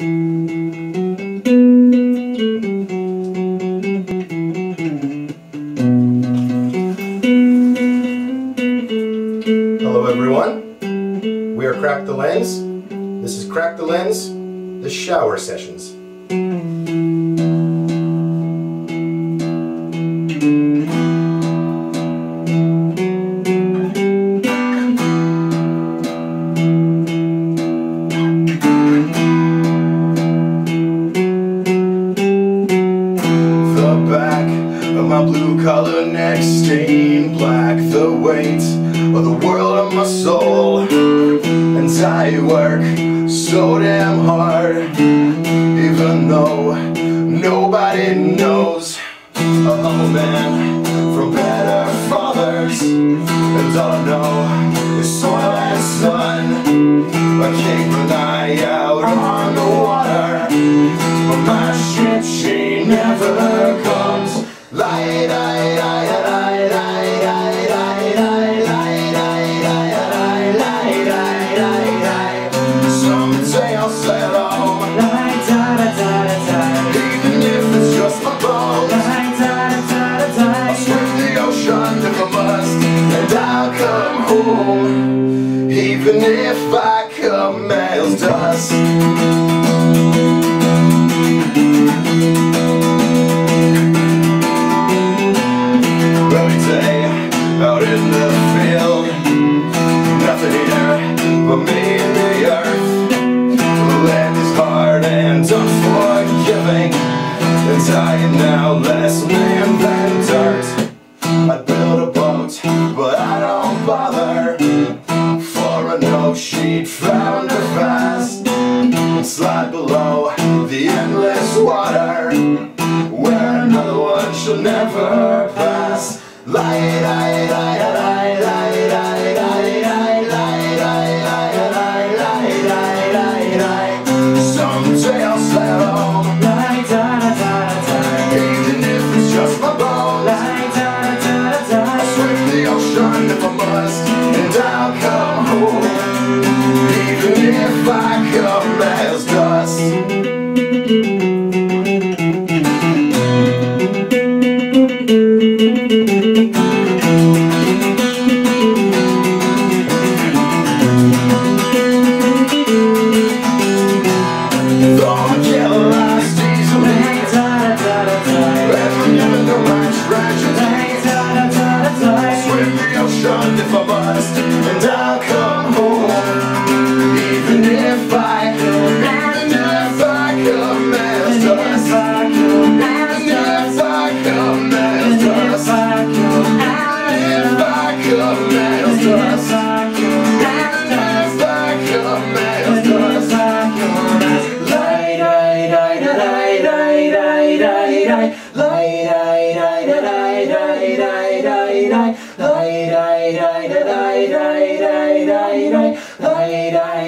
Hello everyone, we are Craic the Lens. This is Craic the Lens, the shower sessions. The back of my blue collar neck stained black, the weight of the world on my soul, and I work so damn hard, even though nobody knows. A humble man from better fathers, and all I know is soil and sun. I keep an eye out on the water, but my ship she never comes. Someday I'll sail home, even if it's just my bones. I'll swim the ocean if I must, and I'll come home, even if I come as dust. Dying now, less wind than dirt. I'd build a boat, but I don't bother, for I know she'd founder fast and slide below the endless water, where another one shall never pass. Someday I'll sail home, if I must, and I'll come home, even if I come as dust. Don't kill us, diesel me. Every human the right tragedy. If I must, and I'll come home, even if I come as dust, die.